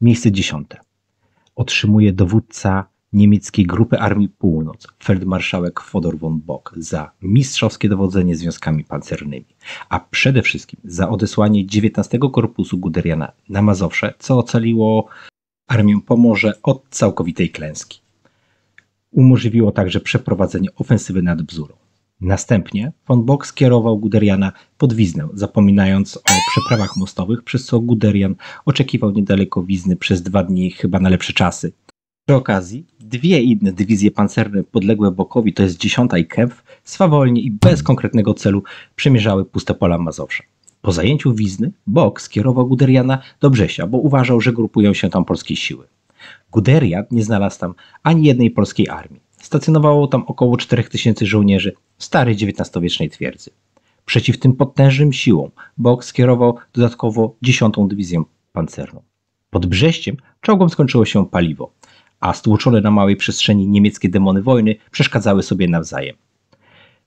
Miejsce 10. Otrzymuje dowódca Niemieckiej Grupy Armii Północ, feldmarszałek Fedor von Bock, za mistrzowskie dowodzenie związkami pancernymi, a przede wszystkim za odesłanie 19 Korpusu Guderiana na Mazowsze, co ocaliło Armię Pomorze od całkowitej klęski. Umożliwiło także przeprowadzenie ofensywy nad Bzurą. Następnie von Bock skierował Guderiana pod Wiznę, zapominając o przeprawach mostowych, przez co Guderian oczekiwał niedaleko Wizny przez 2 dni, chyba na lepsze czasy. Przy okazji dwie inne dywizje pancerne podległe Bockowi, to jest 10 i Kempf, swawolnie i bez konkretnego celu przemierzały puste pola Mazowsza. Po zajęciu Wizny Bock skierował Guderiana do Brzesia, bo uważał, że grupują się tam polskie siły. Guderian nie znalazł tam ani jednej polskiej armii. Stacjonowało tam około 4000 żołnierzy w starej XIX-wiecznej twierdzy. Przeciw tym potężnym siłom Bock skierował dodatkowo 10. Dywizję Pancerną. Pod Brześciem czołgom skończyło się paliwo, a stłoczone na małej przestrzeni niemieckie demony wojny przeszkadzały sobie nawzajem.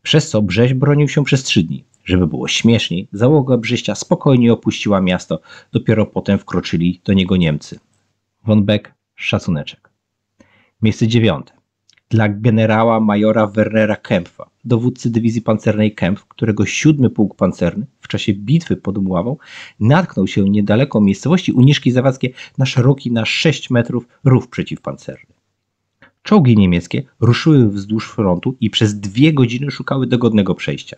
Przez co Brześć bronił się przez 3 dni. Żeby było śmieszniej, załoga Brześcia spokojnie opuściła miasto, dopiero potem wkroczyli do niego Niemcy. Von Bock, szacuneczek. Miejsce 9. Dla generała majora Wernera Kempfa, dowódcy dywizji pancernej Kempf, którego 7. Pułk Pancerny w czasie bitwy pod Mławą natknął się niedaleko miejscowości Uniszki Zawadzkie na szeroki na 6 metrów rów przeciwpancerny. Czołgi niemieckie ruszyły wzdłuż frontu i przez 2 godziny szukały dogodnego przejścia.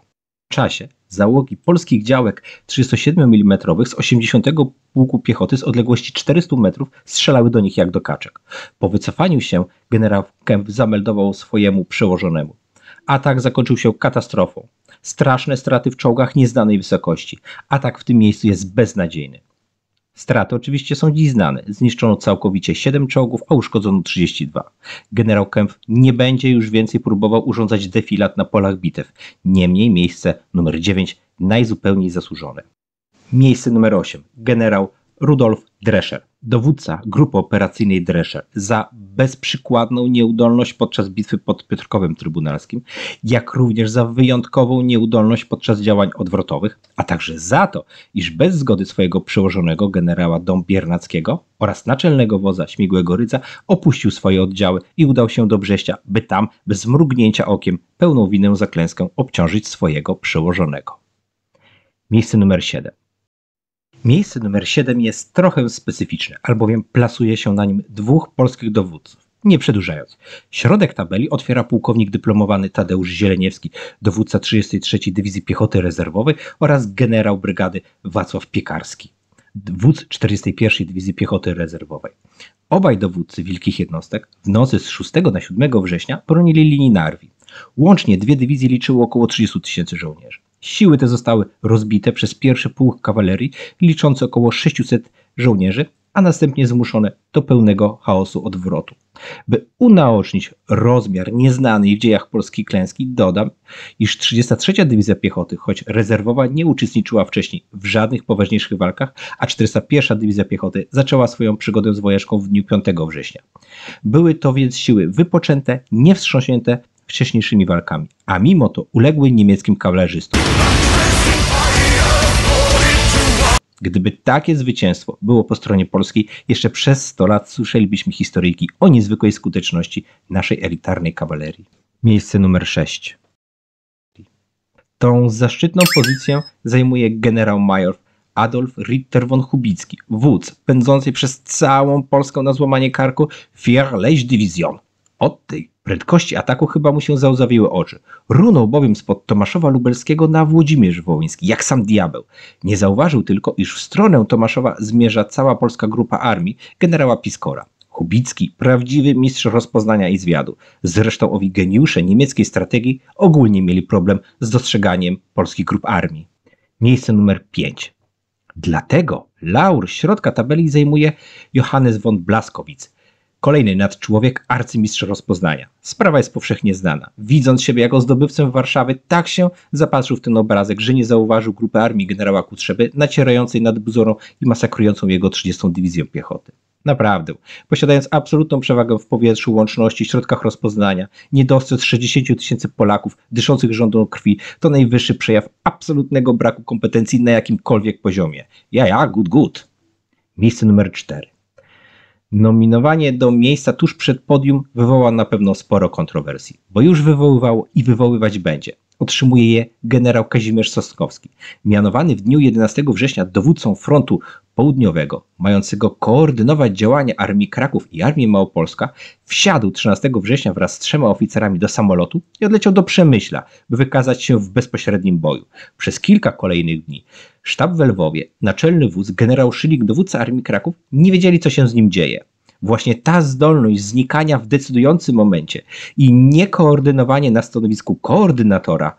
W czasie załogi polskich działek 37 mm z 80. Pułku Piechoty z odległości 400 metrów strzelały do nich jak do kaczek. Po wycofaniu się generał Kempf zameldował swojemu przełożonemu. Atak zakończył się katastrofą. Straszne straty w czołgach nieznanej wysokości. Atak w tym miejscu jest beznadziejny. Straty oczywiście są dziś znane. Zniszczono całkowicie 7 czołgów, a uszkodzono 32. Generał Kempf nie będzie już więcej próbował urządzać defilat na polach bitew. Niemniej miejsce numer 9 najzupełniej zasłużone. Miejsce numer 8. Generał Rudolf Drescher, dowódca Grupy Operacyjnej Drescher, za bezprzykładną nieudolność podczas bitwy pod Piotrkowem Trybunalskim, jak również za wyjątkową nieudolność podczas działań odwrotowych, a także za to, iż bez zgody swojego przełożonego generała Dąbiernackiego oraz naczelnego wodza Śmigłego Rydza opuścił swoje oddziały i udał się do Brześcia, by tam bez mrugnięcia okiem pełną winę za klęskę obciążyć swojego przełożonego. Miejsce numer 7. Miejsce numer 7 jest trochę specyficzne, albowiem plasuje się na nim 2 polskich dowódców. Nie przedłużając, środek tabeli otwiera pułkownik dyplomowany Tadeusz Zieleniewski, dowódca 33 Dywizji Piechoty Rezerwowej oraz generał brygady Wacław Piekarski, dowódca 41 Dywizji Piechoty Rezerwowej. Obaj dowódcy wielkich jednostek w nocy z 6 na 7 września bronili linii Narwi. Łącznie 2 dywizje liczyły około 30 000 żołnierzy. Siły te zostały rozbite przez pierwszy pułk kawalerii liczący około 600 żołnierzy, a następnie zmuszone do pełnego chaosu odwrotu. By unaocznić rozmiar nieznanej w dziejach polskiej klęski, dodam, iż 33 Dywizja Piechoty, choć rezerwowa, nie uczestniczyła wcześniej w żadnych poważniejszych walkach, a 401 Dywizja Piechoty zaczęła swoją przygodę z wojaczką w dniu 5 września. Były to więc siły wypoczęte, niewstrząśnięte wcześniejszymi walkami, a mimo to uległy niemieckim kawalerzystom. Gdyby takie zwycięstwo było po stronie polskiej, jeszcze przez 100 lat słyszelibyśmy historyjki o niezwykłej skuteczności naszej elitarnej kawalerii. Miejsce numer 6. Tą zaszczytną pozycję zajmuje generał major Adolf Ritter von Hubicki, wódz pędzącej przez całą Polskę na złamanie karku Fierleś Dywizjon. Od tej prędkości ataku chyba mu się załzawiły oczy. Runął bowiem spod Tomaszowa Lubelskiego na Włodzimierz Wołyński, jak sam diabeł. Nie zauważył tylko, iż w stronę Tomaszowa zmierza cała polska grupa armii generała Piskora. Hubicki, prawdziwy mistrz rozpoznania i zwiadu. Zresztą owi geniusze niemieckiej strategii ogólnie mieli problem z dostrzeganiem polskich grup armii. Miejsce numer 5. Dlatego laur środka tabeli zajmuje Johannes von Blaskowitz, kolejny nadczłowiek, arcymistrz rozpoznania. Sprawa jest powszechnie znana. Widząc siebie jako zdobywcę Warszawy, tak się zapatrzył w ten obrazek, że nie zauważył grupy armii generała Kutrzeby nacierającej nad Bzurą i masakrującą jego 30. Dywizję Piechoty. Naprawdę, posiadając absolutną przewagę w powietrzu, łączności, środkach rozpoznania, nie dostrzec 60 000 Polaków dyszących żądą krwi, to najwyższy przejaw absolutnego braku kompetencji na jakimkolwiek poziomie. Good. Miejsce numer 4. nominowanie do miejsca tuż przed podium wywoła na pewno sporo kontrowersji, bo już wywoływał i wywoływać będzie. Otrzymuje je generał Kazimierz Sosnkowski, mianowany w dniu 11 września dowódcą Frontu Południowego, mającego koordynować działania Armii Kraków i Armii Małopolska, wsiadł 13 września wraz z 3 oficerami do samolotu i odleciał do Przemyśla, by wykazać się w bezpośrednim boju. Przez kilka kolejnych dni sztab we Lwowie, naczelny wóz, generał Szylik, dowódca Armii Kraków nie wiedzieli, co się z nim dzieje. Właśnie ta zdolność znikania w decydującym momencie i niekoordynowanie na stanowisku koordynatora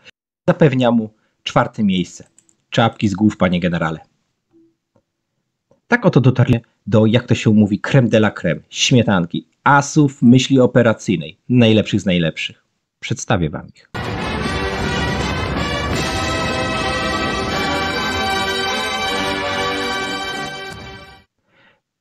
zapewnia mu 4. miejsce. Czapki z głów, panie generale. Tak oto dotarliśmy do, jak to się mówi, creme de la creme, śmietanki, asów myśli operacyjnej, najlepszych z najlepszych. Przedstawię wam ich.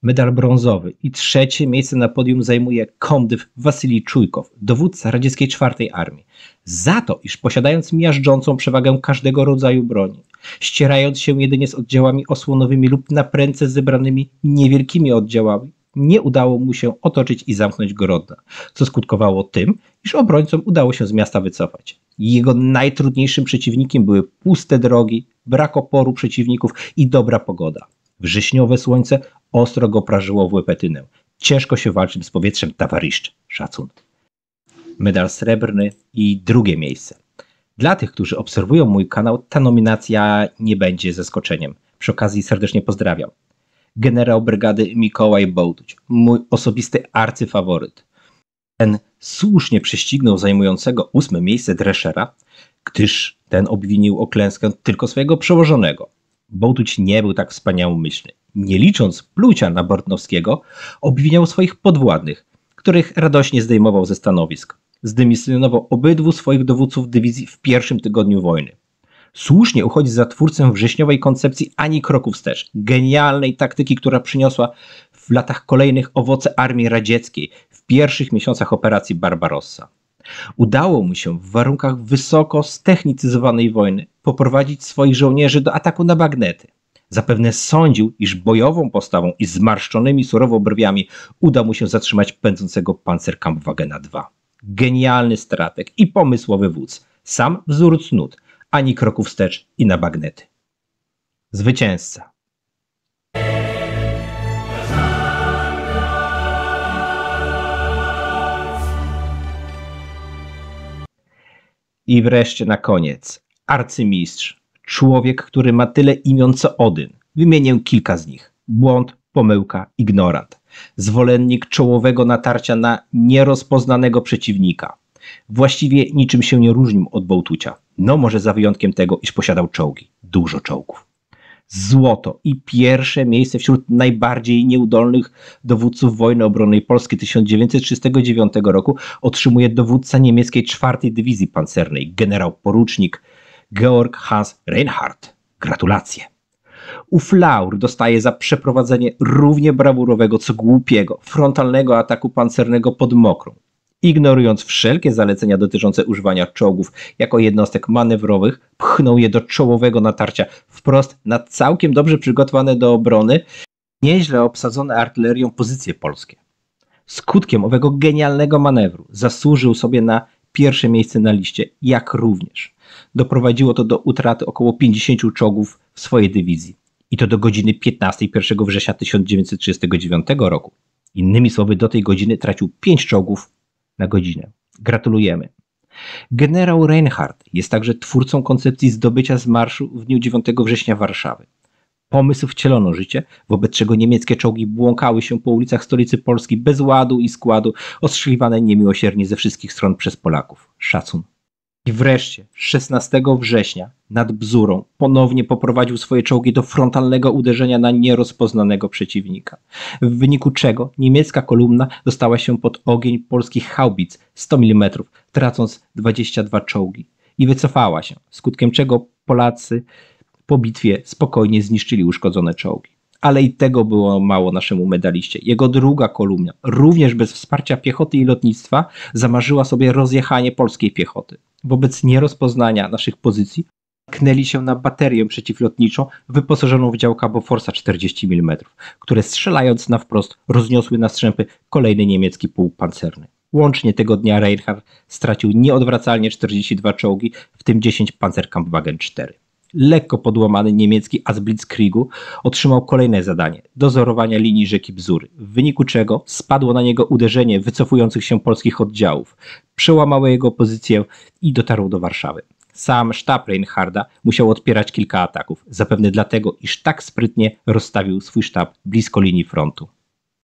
Medal brązowy i 3. miejsce na podium zajmuje komdyw Wasyli Czujkow, dowódca radzieckiej 4. Armii. Za to, iż posiadając miażdżącą przewagę każdego rodzaju broni, ścierając się jedynie z oddziałami osłonowymi lub na prędce zebranymi niewielkimi oddziałami, nie udało mu się otoczyć i zamknąć Grodna, co skutkowało tym, iż obrońcom udało się z miasta wycofać. Jego najtrudniejszym przeciwnikiem były puste drogi, brak oporu przeciwników i dobra pogoda. Wrześniowe słońce ostro go prażyło w łepetynę. Ciężko się walczył z powietrzem, towarzysz. Szacun. Medal srebrny i 2. miejsce. Dla tych, którzy obserwują mój kanał, ta nominacja nie będzie zaskoczeniem. Przy okazji serdecznie pozdrawiam. Generał brygady Mikołaj Bołtuć, mój osobisty arcyfaworyt. Ten słusznie prześcignął zajmującego 8. miejsce Dreschera, gdyż ten obwinił o klęskę tylko swojego przełożonego. Bołtuć nie był tak wspaniałomyślny. Nie licząc plucia na Bortnowskiego, obwiniał swoich podwładnych, których radośnie zdejmował ze stanowisk. Zdymisjonował obydwu swoich dowódców dywizji w pierwszym tygodniu wojny. Słusznie uchodzi za twórcę wrześniowej koncepcji ani kroku wstecz, genialnej taktyki, która przyniosła w latach kolejnych owoce armii radzieckiej w pierwszych miesiącach operacji Barbarossa. Udało mu się w warunkach wysoko stechnicyzowanej wojny poprowadzić swoich żołnierzy do ataku na bagnety. Zapewne sądził, iż bojową postawą i zmarszczonymi surowo brwiami uda mu się zatrzymać pędzącego Panzerkampfwagena II. Genialny strateg i pomysłowy wódz. Sam wzór cnót, ani kroku wstecz i na bagnety. Zwycięzca. I wreszcie na koniec arcymistrz, człowiek, który ma tyle imion co Odyn. Wymienię kilka z nich. Błąd, pomyłka, ignorant. Zwolennik czołowego natarcia na nierozpoznanego przeciwnika. Właściwie niczym się nie różnił od Bołtucia. No może za wyjątkiem tego, iż posiadał czołgi. Dużo czołgów. Złoto i 1. miejsce wśród najbardziej nieudolnych dowódców wojny obronnej Polski 1939 roku otrzymuje dowódca niemieckiej 4. Dywizji Pancernej, generał porucznik Georg Hans Reinhardt. Gratulacje. Ów laur dostaje za przeprowadzenie równie brawurowego co głupiego, frontalnego ataku pancernego pod Mokrą. Ignorując wszelkie zalecenia dotyczące używania czołgów jako jednostek manewrowych, pchnął je do czołowego natarcia wprost na całkiem dobrze przygotowane do obrony, nieźle obsadzone artylerią pozycje polskie. Skutkiem owego genialnego manewru zasłużył sobie na 1. miejsce na liście, jak również doprowadziło to do utraty około 50 czołgów w swojej dywizji. I to do godziny 15 1 września 1939 roku. Innymi słowy, do tej godziny tracił 5 czołgów na godzinę. Gratulujemy. Generał Reinhardt jest także twórcą koncepcji zdobycia z marszu w dniu 9 września Warszawy. Pomysł wcielono życie, wobec czego niemieckie czołgi błąkały się po ulicach stolicy Polski bez ładu i składu, ostrzeliwane niemiłosiernie ze wszystkich stron przez Polaków. Szacun. I wreszcie 16 września nad Bzurą ponownie poprowadził swoje czołgi do frontalnego uderzenia na nierozpoznanego przeciwnika, w wyniku czego niemiecka kolumna dostała się pod ogień polskich haubic 100 mm, tracąc 22 czołgi i wycofała się, skutkiem czego Polacy po bitwie spokojnie zniszczyli uszkodzone czołgi. Ale i tego było mało naszemu medaliście. Jego 2. kolumna, również bez wsparcia piechoty i lotnictwa, zamarzyła sobie rozjechanie polskiej piechoty. Wobec nierozpoznania naszych pozycji natknęli się na baterię przeciwlotniczą wyposażoną w dział Caboforsa 40 mm, które strzelając na wprost rozniosły na strzępy kolejny niemiecki pułk pancerny. Łącznie tego dnia Reinhardt stracił nieodwracalnie 42 czołgi, w tym 10 Panzerkampfwagen IV. Lekko podłamany niemiecki As Blitzkriegu otrzymał kolejne zadanie – dozorowania linii rzeki Bzury, w wyniku czego spadło na niego uderzenie wycofujących się polskich oddziałów, przełamało jego pozycję i dotarł do Warszawy. Sam sztab Reinhardta musiał odpierać kilka ataków, zapewne dlatego, iż tak sprytnie rozstawił swój sztab blisko linii frontu.